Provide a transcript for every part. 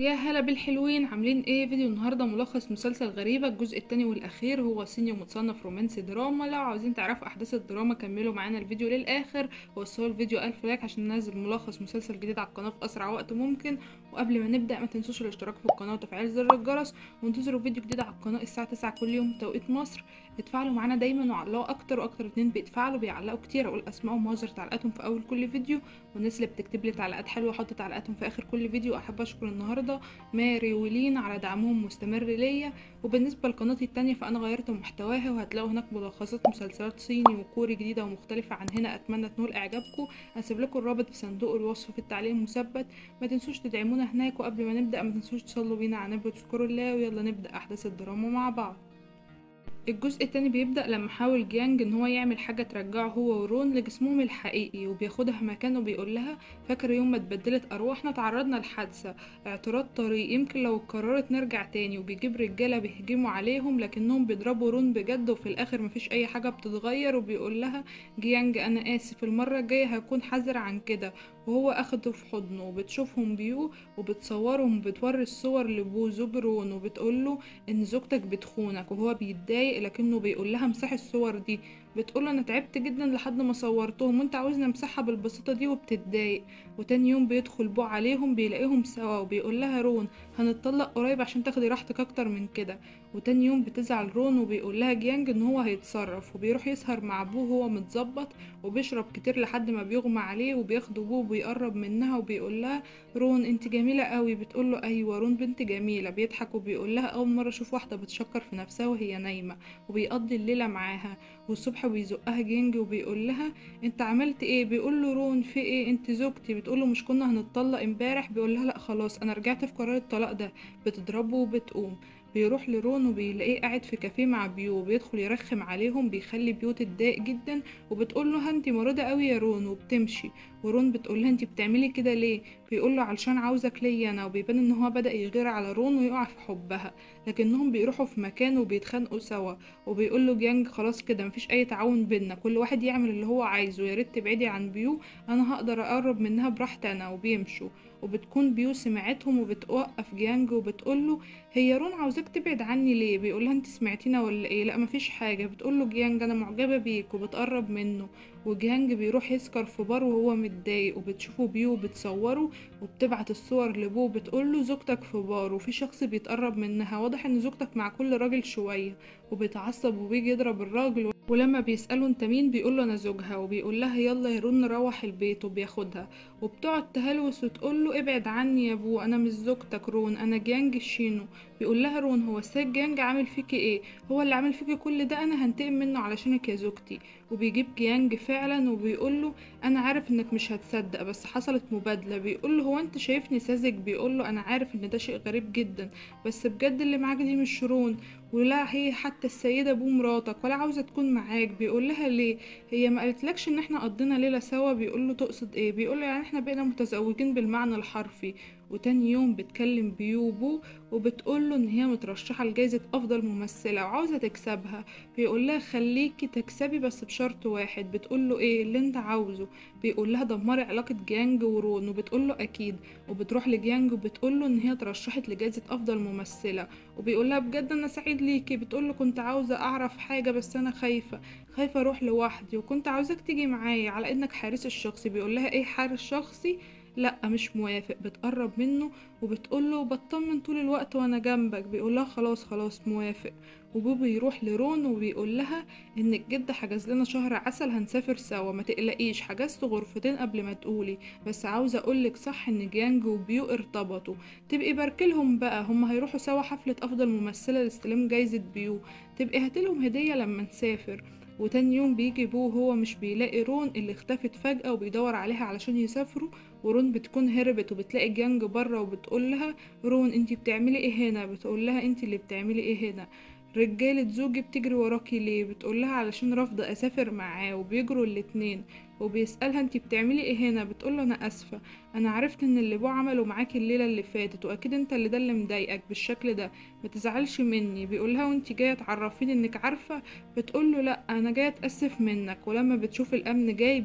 يا هلا بالحلوين، عاملين ايه؟ فيديو النهارده ملخص مسلسل غريبه الجزء الثاني والاخير، هو صيني ومتصنف رومانسي دراما. لو عاوزين تعرفوا احداث الدراما كملوا معانا الفيديو للاخر، وصلوا الفيديو 1000 لايك عشان ننزل ملخص مسلسل جديد على القناه في اسرع وقت ممكن. وقبل ما نبدا ما تنسوش الاشتراك في القناه وتفعيل زر الجرس، وانتظروا فيديو جديد على القناه الساعه 9 كل يوم توقيت مصر. اتفاعلوا معانا دايما وعلقوا اكتر واكتر، اتنين بيتفاعلوا بيعلقوا كتير، اقول اسمائهم ومصدر تعليقاتهم في اول كل فيديو، والناس اللي بتكتب لي تعليقات حلوه حط تعليقاتهم في اخر كل فيديو. احب اشكر النهارده ماري ولين على دعمهم مستمر ليا. وبالنسبه لقناتي التانية فانا غيرت محتواها، وهتلاقوا هناك ملخصات مسلسلات صيني وكوري جديده ومختلفه عن هنا، اتمنى تنول اعجابكم. هسيب لكم الرابط في صندوق الوصف في التعليق المثبت، ما تنسوش تدعمونا هناك. وقبل ما نبدا ما تنسوش تصلوا بينا على النبي وتشكروا الله، ويلا نبدا احداث الدراما مع بعض. الجزء التاني بيبدأ لما حاول جيانج ان هو يعمل حاجة ترجعه هو ورون لجسمهم الحقيقي، وبياخدها مكانه بيقول لها فاكر يوم ما اتبدلت ارواحنا تعرضنا لحادثة اعتراض طريق، يمكن لو اتكررت نرجع تاني. وبيجيب رجالة بيهجموا عليهم لكنهم بيضربوا رون بجد، وفي الاخر مفيش اي حاجة بتتغير. وبيقول لها جيانج انا اسف، المرة الجاية هكون حذر عن كده، وهو اخده في حضنه. وبتشوفهم بيو وبتصورهم وبتوري الصور لبو زوج رون، وبتقوله ان زوجتك بتخونك، وهو بيتضايق لكنه بيقول لها امسحي الصور دي. بتقوله انا تعبت جدا لحد ما صورتهم وانت عاوزني امسحها بالبساطه دي، وبتتضايق. وتاني يوم بيدخل بو عليهم بيلاقيهم سوا، وبيقول لها رون هنتطلق قريب عشان تاخدي راحتك اكتر من كده. وتاني يوم بتزعل رون وبيقول لها جيانج ان هو هيتصرف، وبيروح يسهر مع بو هو متظبط وبيشرب كتير لحد ما بيغمى عليه، وبياخد بو بيقرب منها وبيقول لها رون انت جميله قوي، بتقول له ايوه رون بنت جميله، بيضحك وبيقول لها اول مره اشوف واحده بتشكر في نفسها وهي نايمه، وبيقضي الليله معاها. والصبح بيزقها جينج وبيقول لها انت عملت ايه؟ بيقول له رون في ايه انت زوجتي، بتقول له مش كنا هنتطلق امبارح؟ بيقول لها لا خلاص انا رجعت في قرار الطلاق ده، بتضربه وبتقوم. بيروح لرون وبيلاقيه قاعد في كافيه مع بيو، بيدخل يرخم عليهم بيخلي بيو تتضايق جدا، وبتقول له انت مريضه قوي يا رون، وبتمشي. ورون بتقول لها انت بتعملي كده ليه؟ بيقول له علشان عاوزك ليا انا. وبيبان ان هو بدا يغير على رون ويقع في حبها، لكنهم بيروحوا في مكان وبيتخانقوا سوا. وبيقول له جيانج خلاص كده مفيش اي تعاون بينا، كل واحد يعمل اللي هو عايزه، يا ريت تبعدي عن بيو انا هقدر اقرب منها براحتي انا. وبيمشوا وبتكون بيو سمعتهم وبتوقف جيانج وبتقوله هي رون عاوزاك تبعد عني ليه؟ بيقولها انت سمعتينا ولا ايه؟ لا مفيش حاجه، بتقوله جيانج انا معجبه بيك، وبتقرب منه. وجيانج بيروح يسكر في بار وهو متضايق، وبتشوفه بيو بتصوره وبتبعت الصور لبو، بتقوله زوجتك في بار وفي شخص بيتقرب منها، واضح ان زوجتك مع كل راجل شويه. وبيتعصب وبيجي يضرب الراجل، ولما بيسأله انت مين بيقوله انا زوجها، وبيقول لها يلا يا رون نروح البيت، وبياخدها. وبتقعد تهلوس وتقوله ابعد عني يا بو انا مش زوجتك رون، انا جيانج شينو. بيقول لها رون هو السيد جيانج عامل فيكي ايه؟ هو اللي عامل فيكي كل ده، انا هنتقم منه علشانك يا زوجتي. وبيجيب جيانج فعلا وبيقوله انا عارف انك مش هتصدق بس حصلت مبادله، بيقوله هو انت شايفني ساذج؟ بيقوله انا عارف ان ده شيء غريب جدا بس بجد اللي معاك دي مش رون، ولا هي حتى السيده بو مراتك، ولا عاوزه تكون معاك. بيقول لها ليه؟ هي ما قالتلكش ان احنا قضينا ليله سوا؟ بيقول له تقصد ايه؟ بيقول له يعني احنا بقينا متزوجين بالمعنى الحرفي. وتاني يوم بتكلم بيوبو وبتقوله ان هي مترشحه لجائزه افضل ممثله وعاوزه تكسبها، بيقول لها خليكي تكسبي بس بشرط واحد. بتقول له ايه؟ اللي انت عاوزه. بيقول لها دمري علاقه جيانج ورون، وبتقول له اكيد. وبتروح لجيانج وبتقول له ان هي ترشحت لجائزه افضل ممثله، وبيقول لها بجد انا سعيد ليكي. بتقول له كنت عاوزه اعرف حاجه بس انا خايفه اروح لوحدي، وكنت عاوزاك تيجي معايا على انك حارس الشخصي. بيقول لها ايه حارس شخصي؟ لا مش موافق. بتقرب منه وبتقوله بطمن طول الوقت وانا جنبك، بيقولها خلاص موافق. وبوبي يروح لرون وبيقول لها ان الجد حجز لنا شهر عسل هنسافر سوا، ما تقلقيش حجزت غرفتين قبل ما تقولي، بس عاوزه اقولك صح ان جيانج وبيو ارتبطوا، تبقي باركلهم بقى، هما هيروحوا سوا حفله افضل ممثله لاستلام جايزه بيو، تبقي هاتلهم هديه لما نسافر. وتاني يوم بيجي بو هو مش بيلاقي رون اللي اختفت فجأة، وبيدور عليها علشان يسافروا، ورون بتكون هربت. وبتلاقي جيانج بره وبتقولها رون انتي بتعملي ايه هنا؟ بتقولها انتي اللي بتعملي ايه هنا؟ رجالة زوجي بتجري وراكي ليه؟ بتقولها علشان رافضة اسافر معاه، وبيجروا الاتنين. وبيسألها انتي بتعملي ايه هنا؟ بتقوله انا اسفة، انا عرفت ان اللي بوه عمله معاكي الليلة اللي فاتت، واكيد انت اللي ده اللي مضايقك بالشكل ده، ما تزعلش مني. بيقولها وانتي جايه تعرفيني انك عارفه؟ بتقوله لا انا جايه اتاسف منك. ولما بتشوف الامن جاي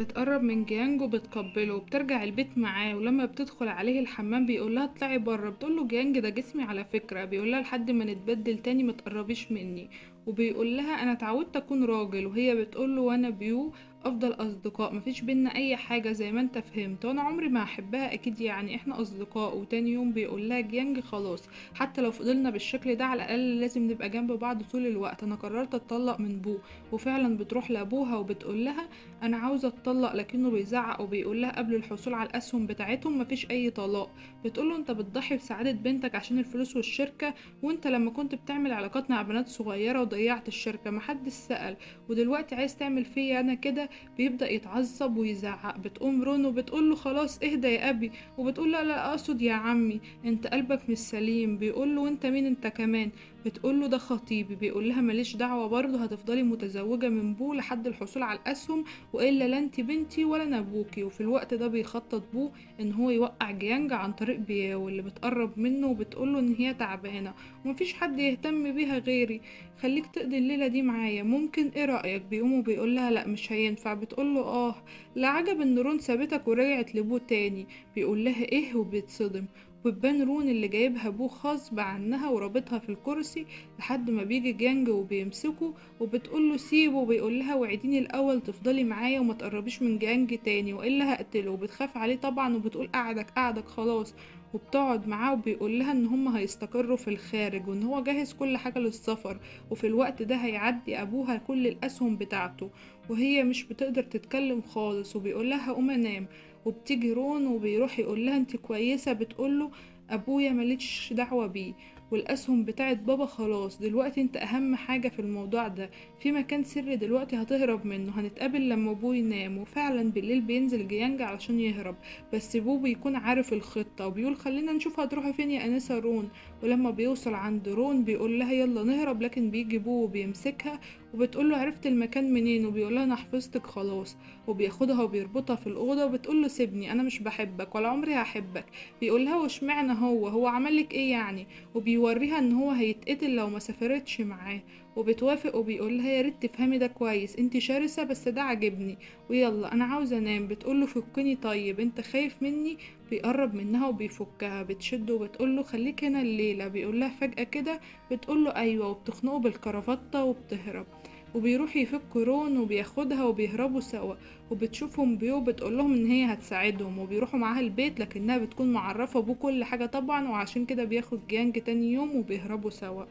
بتقرب من جيانجو بتقبله وبترجع البيت معاه. ولما بتدخل عليه الحمام بيقولها اطلعي بره، بتقوله جيانج ده جسمي على فكره، بيقولها لحد ما نتبدل تاني ما تقربيش مني. وبيقول لها انا اتعودت اكون راجل، وهي بتقول له وانا بيو افضل اصدقاء، مفيش بينا اي حاجه زي ما انت فهمت، وانا عمري ما هحبها اكيد، يعني احنا اصدقاء. وتاني يوم بيقول لها جيانج خلاص، حتى لو فضلنا بالشكل ده على الاقل لازم نبقى جنب بعض طول الوقت، انا قررت اتطلق من بو. وفعلا بتروح لابوها وبتقول لها انا عاوزه اتطلق، لكنه بيزعق وبيقول لها قبل الحصول على الاسهم بتاعتهم مفيش اي طلاق. بتقول له انت بتضحي بسعاده بنتك عشان الفلوس والشركه، وانت لما كنت بتعمل علاقات مع بنات صغيره وضيعت الشركه محدش سال، ودلوقتي عايز تعمل فيا انا كده؟ بيبدأ يتعصب ويزعق. بتقوم رونو بتقول له خلاص اهدى يا ابي، وبتقول لا لا اقصد يا عمي انت قلبك مش سليم. بيقول له انت مين انت كمان؟ بتقول له ده خطيبي. بيقول لها ماليش دعوه، برضه هتفضلي متزوجه من بو لحد الحصول على الاسهم، والا لا انت بنتي ولا انا ابوكي. وفي الوقت ده بيخطط بو ان هو يوقع جيانج عن طريق بياو اللي بتقرب منه وبتقول له ان هي تعبانه ومفيش حد يهتم بيها غيري، خليك تقضي الليله دي معايا ممكن، ايه رايك؟ بيقوم وبيقول لها لا مش هينفع. بتقول له اه لا عجب ان رون سابتك ورجعت لبو تاني. بيقول لها ايه؟ وبيتصدم، وبتبان رون اللي جايبها بو غصب عنها ورابطها في الكرسي لحد ما بيجي جيانج وبيمسكه وبتقول له سيبه. وبيقول لها وعديني الاول تفضلي معايا وما تقربيش من جيانج تاني والا هقتله. وبتخاف عليه طبعا وبتقول قعدك قعدك خلاص، وبتقعد معاه. وبيقول لها ان هم هيستقروا في الخارج وان هو جاهز كل حاجه للسفر، وفي الوقت ده هيعدي ابوها كل الاسهم بتاعته، وهي مش بتقدر تتكلم خالص. وبيقول لها هقوم انام. وبتيجي رون وبيروح يقول لها انت كويسه؟ بتقوله ابويا ماليش دعوه بيه، والاسهم بتاعت بابا خلاص، دلوقتي انت اهم حاجه في الموضوع ده، في مكان سري دلوقتي هتهرب منه، هنتقابل لما ابوي ينام. وفعلا بالليل بينزل جيانج علشان يهرب، بس بو بيكون عارف الخطه وبيقول خلينا نشوف هتروحي فين يا انسه رون. ولما بيوصل عند رون بيقول لها يلا نهرب، لكن بيجي بو وبيمسكها وبتقول له عرفت المكان منين؟ وبيقول لها انا حفظتك خلاص. وبياخدها وبيربطها في الاوضه وبتقول له سيبني انا مش بحبك ولا عمري هحبك. بيقول لها واشمعنى هو عمل لك ايه يعني؟ وبيوريها ان هو هيتقتل لو ما سافرتش معاه، وبتوافق. وبيقول لها يا ريت تفهمي ده كويس، انت شرسه بس ده عجبني، ويلا انا عاوزه انام. بتقول له فكني طيب انت خايف مني؟ بيقرب منها وبيفكها، بتشده وبتقول له خليك هنا الليله. بيقول لها فجاه كده؟ بتقول له ايوه، وبتخنقه بالكرافته وبتهرب. وبيروح يفك رون وبياخدها وبيهربوا سوا، وبتشوفهم بيو بتقول لهم ان هي هتساعدهم وبيروحوا معاها البيت، لكنها بتكون معرفه بو كل حاجه طبعا، وعشان كده بياخد جيانج تاني يوم وبيهربوا سوا.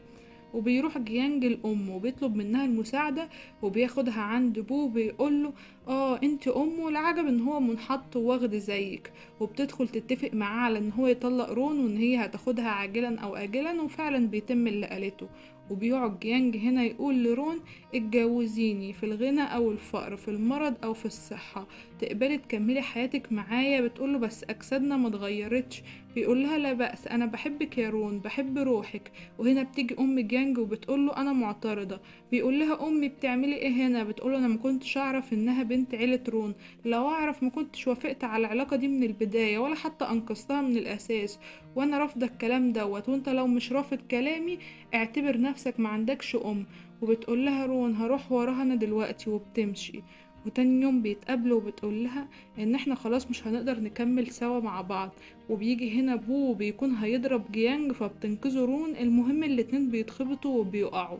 وبيروح جيانج الام وبيطلب منها المساعده وبياخدها عند بو وبيقول له اه انت امه، العجب ان هو منحط وواخد زيك. وبتدخل تتفق معاه على ان هو يطلق رون وان هي هتاخدها عاجلا او اجلا، وفعلا بيتم اللي قالته. وبيقعد جيانج هنا يقول لرون اتجوزيني، في الغنى او الفقر، في المرض او في الصحه، تقبلي تكملي حياتك معايا. بتقوله بس اجسادنا ما اتغيرتش. بيقول لها لا بأس انا بحبك يا رون، بحب روحك. وهنا بتيجي ام جيانج وبتقوله انا معترضه. بيقول لها امي بتعملي ايه هنا؟ بتقوله انا ما كنتش اعرف انها بنت عيله رون، لو اعرف ما كنتش وافقت على العلاقه دي من البدايه ولا حتى انقذتها من الاساس، وانا رافضه الكلام دوت، وانت لو مش رافض كلامي اعتبر نفسك ما عندكش ام. وبتقول لها رون هروح وراها انا دلوقتي، وبتمشي. وتاني يوم بيتقابلوا وبتقول لها ان احنا خلاص مش هنقدر نكمل سوا مع بعض. وبيجي هنا بو وبيكون هيضرب جيانج فبتنقذه رون. المهم الاتنين بيتخبطوا وبيقعوا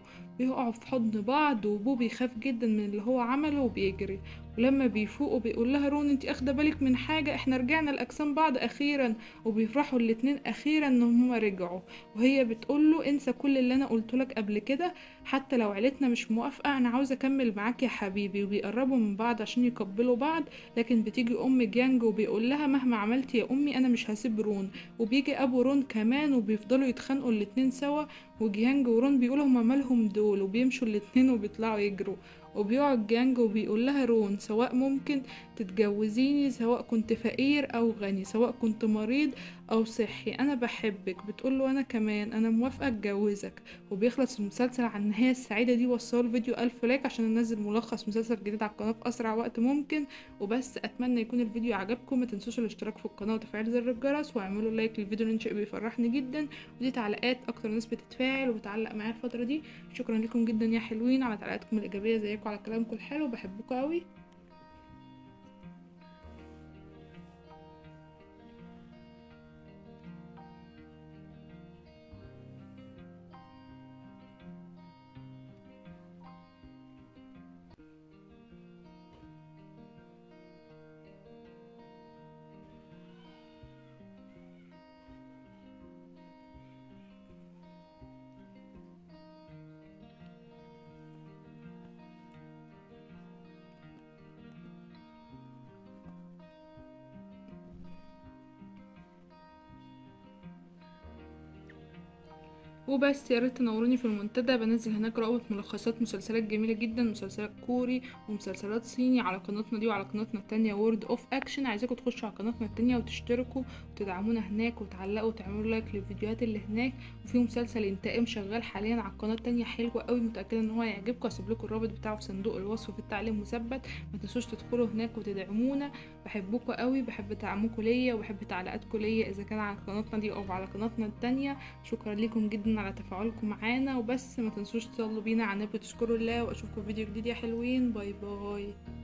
في حضن بعض، وبو بيخاف جدا من اللي هو عمله وبيجري. ولما بيفوقوا بيقول لها رون انت اخده بالك من حاجه؟ احنا رجعنا لاجسام بعض اخيرا. وبيفرحوا الاتنين اخيرا ان هما رجعوا، وهي بتقول له انسى كل اللي انا قلت لك قبل كده، حتى لو عيلتنا مش موافقه انا عاوزه اكمل معاك يا حبيبي. وبيقربوا من بعض عشان يقبلوا بعض، لكن بتيجي ام جيانج وبيقول لها مهما عملتي يا امي انا مش هسيب رون. وبيجي ابو رون كمان وبيفضلوا يتخانقوا الاتنين سوا، وجيانج ورون بيقولوا هما مالهم دول، وبيمشوا الاتنين وبيطلعوا يجروا. وبيقعد جانج وبيقول لها رون سواء ممكن تتجوزيني، سواء كنت فقير او غني، سواء كنت مريض او صحي، انا بحبك. بتقول له انا كمان، انا موافقه اتجوزك. وبيخلص المسلسل عن النهايه السعيده دي. وصلوا الفيديو 1000 لايك عشان انزل ملخص مسلسل جديد على القناه في اسرع وقت ممكن. وبس اتمنى يكون الفيديو عجبكم، ما تنسوش الاشتراك في القناه وتفعيل زر الجرس واعملوا لايك للفيديو لان شيء بيفرحني جدا، ودي تعليقات اكتر ناس بتتفاعل وتعلق معايا الفتره دي. شكرا لكم جدا يا حلوين على تعليقاتكم الايجابيه، زيكم على كلامكم الحلو، بحبكم قوي. وبس يا ريت تنوروني في المنتدى، بنزل هناك روابط ملخصات مسلسلات جميله جدا، مسلسلات كوري ومسلسلات صيني على قناتنا دي وعلى قناتنا التانية وورد اوف اكشن. عايزاكم تخشوا على قناتنا التانية وتشتركوا وتدعمونا هناك وتعلقوا وتعملوا لايك للفيديوهات اللي هناك. وفي مسلسل انتقام شغال حاليا على القناه التانية حلوه قوي، متاكده ان هو هيعجبكم، هسيب لكم الرابط بتاعه في صندوق الوصف في التعليق مثبت. ما تنسوش تدخلوا هناك وتدعمونا، بحبكم قوي، بحب دعمكم ليا وبحب تعليقاتكم ليا اذا كان على قناتنا دي او على قناتنا التانية. شكرا لكم جدا على تفاعلكم معانا. وبس ما تنسوش تصلوا بينا على النبي وتشكروا الله، واشوفكم في فيديو جديد يا حلوين. باي باي.